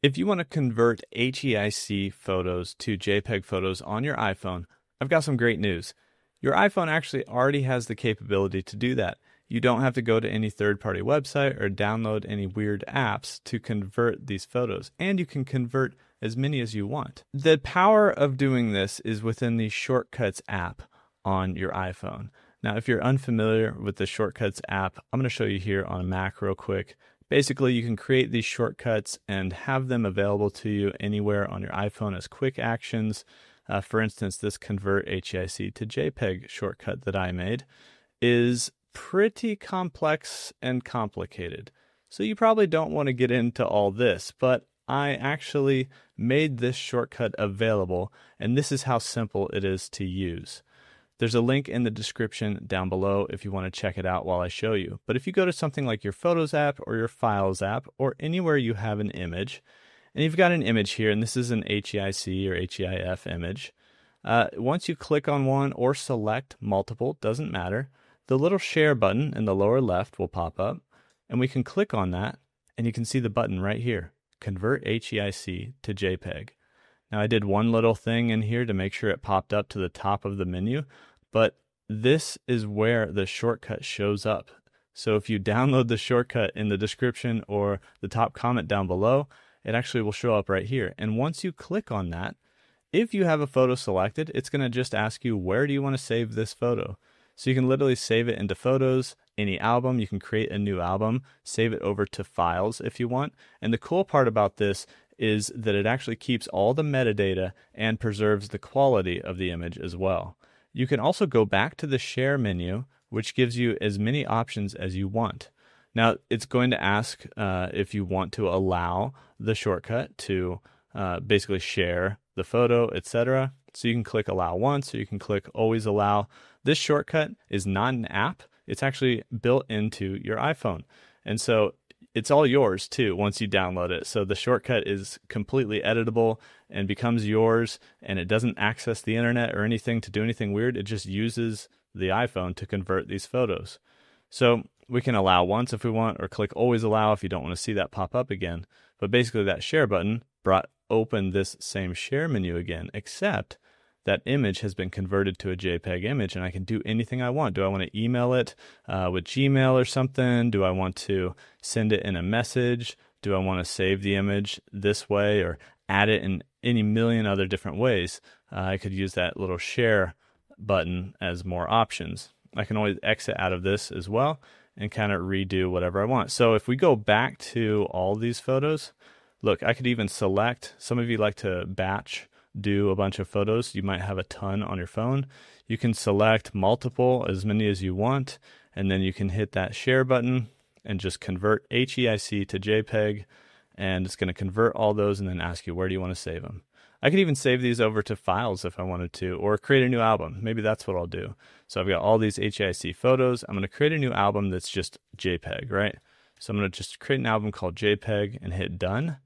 If you want to convert HEIC photos to JPEG photos on your iPhone, I've got some great news. Your iPhone actually already has the capability to do that. You don't have to go to any third-party website or download any weird apps to convert these photos, and you can convert as many as you want. The power of doing this is within the Shortcuts app on your iPhone. Now, if you're unfamiliar with the Shortcuts app, I'm going to show you here on a Mac real quick. Basically, you can create these shortcuts and have them available to you anywhere on your iPhone as quick actions. For instance, this Convert HEIC to JPEG shortcut that I made is pretty complex and complicated. So you probably don't want to get into all this, but I actually made this shortcut available, and this is how simple it is to use. There's a link in the description down below if you want to check it out while I show you. But if you go to something like your Photos app or your Files app or anywhere you have an image, and you've got an image here, and this is an HEIC or HEIF image, once you click on one or select multiple, doesn't matter, the little share button in the lower left will pop up, and we can click on that, and you can see the button right here, Convert HEIC to JPEG. Now, I did one little thing in here to make sure it popped up to the top of the menu, but this is where the shortcut shows up. So if you download the shortcut in the description or the top comment down below, it actually will show up right here. And once you click on that, if you have a photo selected, it's going to just ask you, where do you want to save this photo? So you can literally save it into Photos, any album. You can create a new album, save it over to Files if you want. And the cool part about this is that it actually keeps all the metadata and preserves the quality of the image as well. You can also go back to the Share menu, which gives you as many options as you want. Now, it's going to ask if you want to allow the shortcut to basically share the photo, etc. So you can click Allow once, or you can click Always Allow. This shortcut is not an app. It's actually built into your iPhone. And so it's all yours too once you download it. So the shortcut is completely editable and becomes yours, and it doesn't access the internet or anything to do anything weird. It just uses the iPhone to convert these photos. So we can allow once if we want, or click Always Allow if you don't want to see that pop up again. But basically that share button brought open this same share menu again, except that image has been converted to a JPEG image, and I can do anything I want. Do I want to email it with Gmail or something? Do I want to send it in a message? Do I want to save the image this way or add it in any million other different ways? I could use that little share button as more options. I can always exit out of this as well and kind of redo whatever I want. So if we go back to all these photos, look, I could even select, some of you like to batch do a bunch of photos. You might have a ton on your phone. You can select multiple, as many as you want, and then you can hit that share button and just convert HEIC to JPEG, and it's going to convert all those and then ask you, where do you want to save them? I could even save these over to Files if I wanted to, or create a new album. Maybe that's what I'll do. So I've got all these HEIC photos. I'm going to create a new album that's just JPEG, right? So I'm going to just create an album called JPEG and hit Done,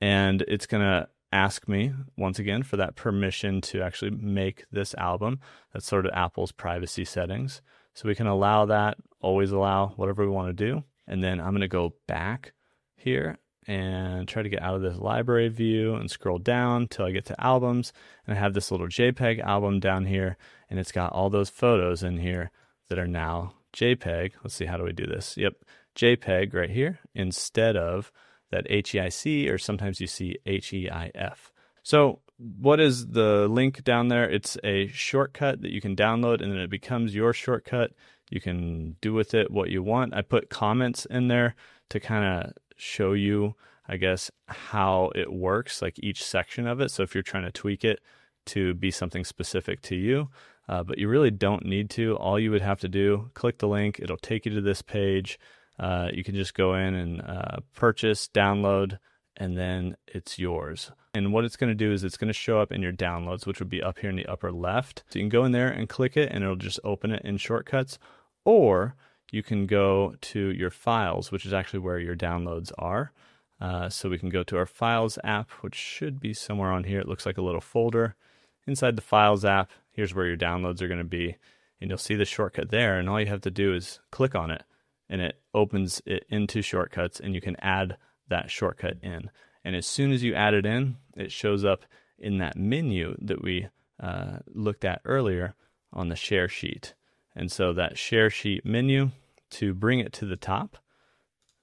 and it's going to ask me once again for that permission to actually make this album. That's sort of Apple's privacy settings. So we can allow that, always allow, whatever we want to do. And then I'm going to go back here and try to get out of this library view and scroll down till I get to albums. And I have this little JPEG album down here, and it's got all those photos in here that are now JPEG. Let's see, how do we do this? Yep, JPEG right here instead of that HEIC, or sometimes you see HEIF. So what is the link down there? It's a shortcut that you can download, and then it becomes your shortcut. You can do with it what you want. I put comments in there to kind of show you, I guess, how it works, like each section of it. So if you're trying to tweak it to be something specific to you, but you really don't need to. All you would have to do, click the link. It'll take you to this page. You can just go in and purchase, download, and then it's yours. And what it's going to do is it's going to show up in your downloads, which would be up here in the upper left. So you can go in there and click it, and it'll just open it in Shortcuts. Or you can go to your Files, which is actually where your downloads are. So we can go to our Files app, which should be somewhere on here. It looks like a little folder. Inside the Files app, here's where your downloads are going to be. And you'll see the shortcut there, and all you have to do is click on it, and it opens it into Shortcuts, and you can add that shortcut in. And as soon as you add it in, it shows up in that menu that we looked at earlier on the share sheet. And so that share sheet menu, to bring it to the top,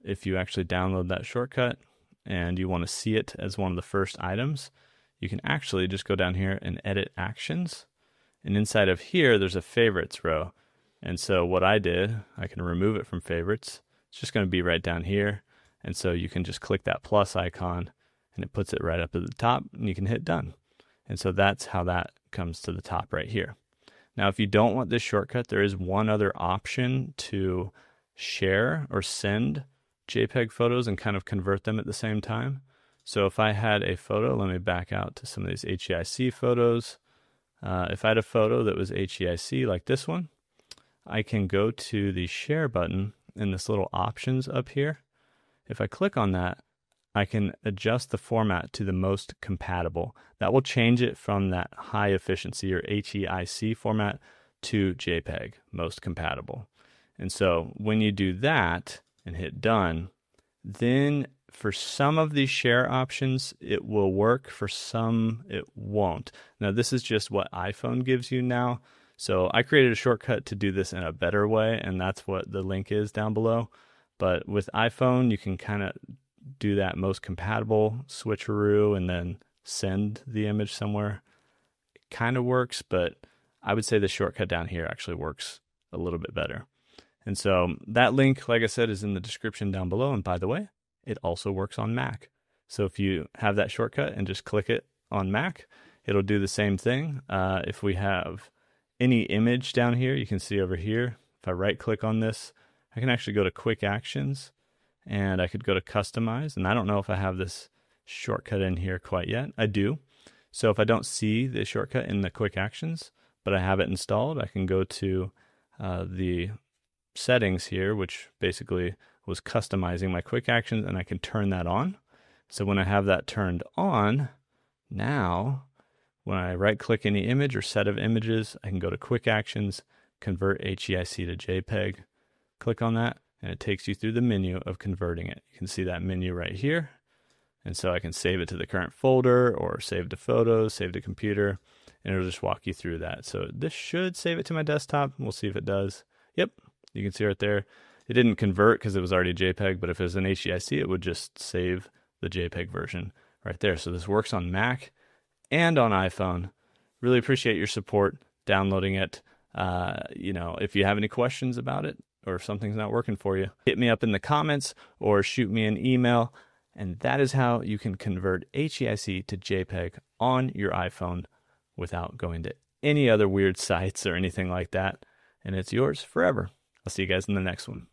if you actually download that shortcut and you want to see it as one of the first items, you can actually just go down here and edit actions. And inside of here, there's a favorites row. And so what I did, I can remove it from favorites. It's just going to be right down here. And so you can just click that plus icon and it puts it right up at the top and you can hit done. And so that's how that comes to the top right here. Now, if you don't want this shortcut, there is one other option to share or send JPEG photos and kind of convert them at the same time. So if I had a photo, let me back out to some of these HEIC photos. If I had a photo that was HEIC like this one, I can go to the share button in this little options up here. If I click on that, I can adjust the format to the most compatible. That will change it from that high efficiency or HEIC format to JPEG, most compatible. And so when you do that and hit done, then for some of these share options, it will work. For some, it won't. Now, this is just what iPhone gives you now. So I created a shortcut to do this in a better way, and that's what the link is down below. But with iPhone, you can kind of do that most compatible switcheroo and then send the image somewhere. It kind of works, but I would say the shortcut down here actually works a little bit better. And so that link, like I said, is in the description down below. And by the way, it also works on Mac. So if you have that shortcut and just click it on Mac, it'll do the same thing. If we have any image down here, you can see over here, if I right click on this, I can actually go to quick actions and I could go to customize. And I don't know if I have this shortcut in here quite yet. I do. So if I don't see the shortcut in the quick actions, but I have it installed, I can go to the settings here, which basically was customizing my quick actions, and I can turn that on. So when I have that turned on, now when I right click any image or set of images, I can go to quick actions, convert HEIC to JPEG, click on that, and it takes you through the menu of converting it. You can see that menu right here. And so I can save it to the current folder or save to photos, save to computer, and it'll just walk you through that. So this should save it to my desktop. We'll see if it does. Yep. You can see right there, it didn't convert because it was already JPEG, but if it was an HEIC, it would just save the JPEG version right there. So this works on Mac and on iPhone. Really appreciate your support downloading it. You know, if you have any questions about it or if something's not working for you, hit me up in the comments or shoot me an email. And that is how you can convert HEIC to JPEG on your iPhone without going to any other weird sites or anything like that. And it's yours forever. I'll see you guys in the next one.